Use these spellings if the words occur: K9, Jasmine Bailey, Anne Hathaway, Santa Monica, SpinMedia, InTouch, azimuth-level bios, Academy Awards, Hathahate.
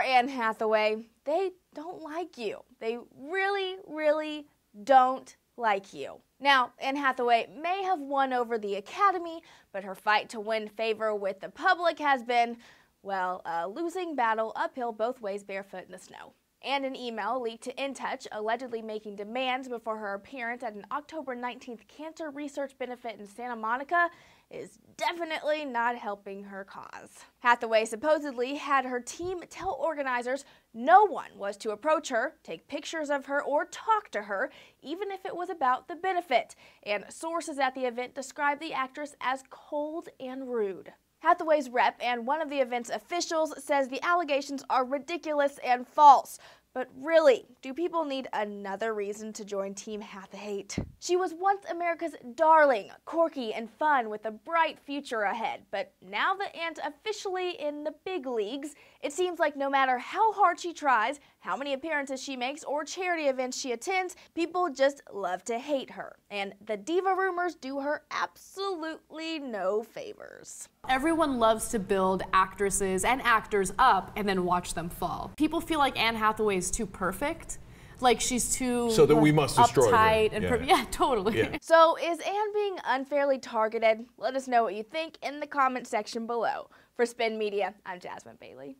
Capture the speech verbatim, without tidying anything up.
are Anne Hathaway, they don't like you. They really, really don't like you. Now, Anne Hathaway may have won over the Academy, but her fight to win favor with the public has been, well, a losing battle uphill both ways barefoot in the snow. And an email leaked to InTouch allegedly making demands before her appearance at an October nineteenth cancer research benefit in Santa Monica is definitely not helping her cause. Hathaway supposedly had her team tell organizers no one was to approach her, take pictures of her, or talk to her, even if it was about the benefit, and sources at the event described the actress as cold and rude. Hathaway's rep and one of the event's officials says the allegations are ridiculous and false. But really, do people need another reason to join Team Hathahate? She was once America's darling, quirky and fun with a bright future ahead. But now that Anne's officially in the big leagues, it seems like no matter how hard she tries, how many appearances she makes, or charity events she attends, people just love to hate her. And the diva rumors do her absolutely no favors. Everyone loves to build actresses and actors up and then watch them fall. People feel like Anne Hathaway is too perfect, like she's too so that we must destroy her. And yeah. yeah, totally. Yeah. So is Anne being unfairly targeted? Let us know what you think in the comment section below. For SpinMedia, I'm Jasmine Bailey.